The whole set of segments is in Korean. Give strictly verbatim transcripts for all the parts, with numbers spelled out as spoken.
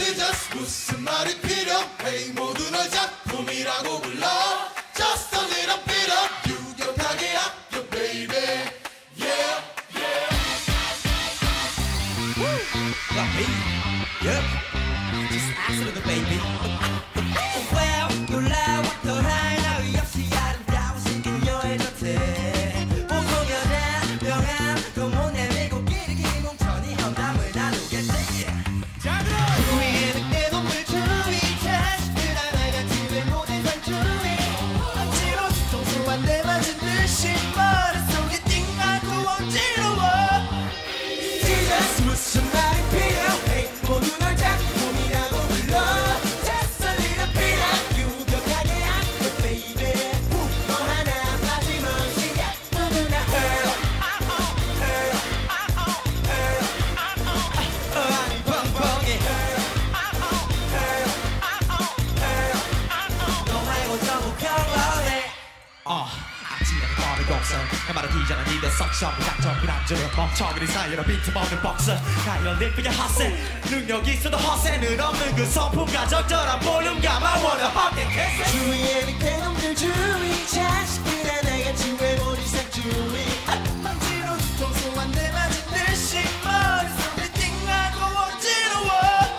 Jesus 무슨 말이 필요해 모두를 작품이라고 불러 Just a little bit of 유격하게 아껴 baby Yeah yeah Woo! Like me? Yep Just ask for the baby 이제는 니들 석션 무작정 그남주를 멈춰 그리 사이로 비트먹는 복수 나 이런 예쁘게 허세 능력 있어도 허세는 없는 그 성품과 적절한 볼륨감 I wanna hop that kiss 주위에 밑에 놈들 주위 자식들아 나같이 외모리 색주위 맘지로 뒤통수한 내 맞은 듯이 머릿속에 띵하고 어지러워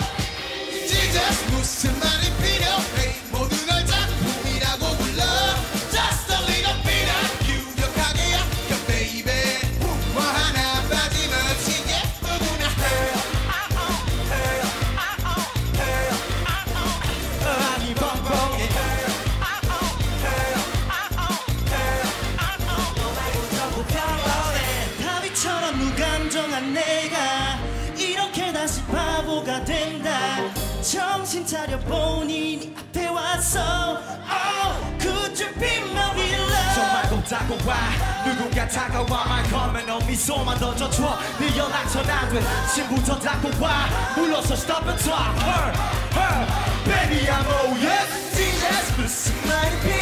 Jesus 무슨 말이 필요해 모두 널 작품이라고 불러 내가 이렇게 다시 바보가 된다 정신 차려 본인이 앞에 왔어 Oh, could you be my real love 정말 곱다고 와 누군가 다가와 말 걸면 너 미소만 던져줘 네 연락처 안 돼 신부터 닫고 와 물러서 stop and talk Her, her, baby I'm all yes Jesus, 무슨 말이 필요해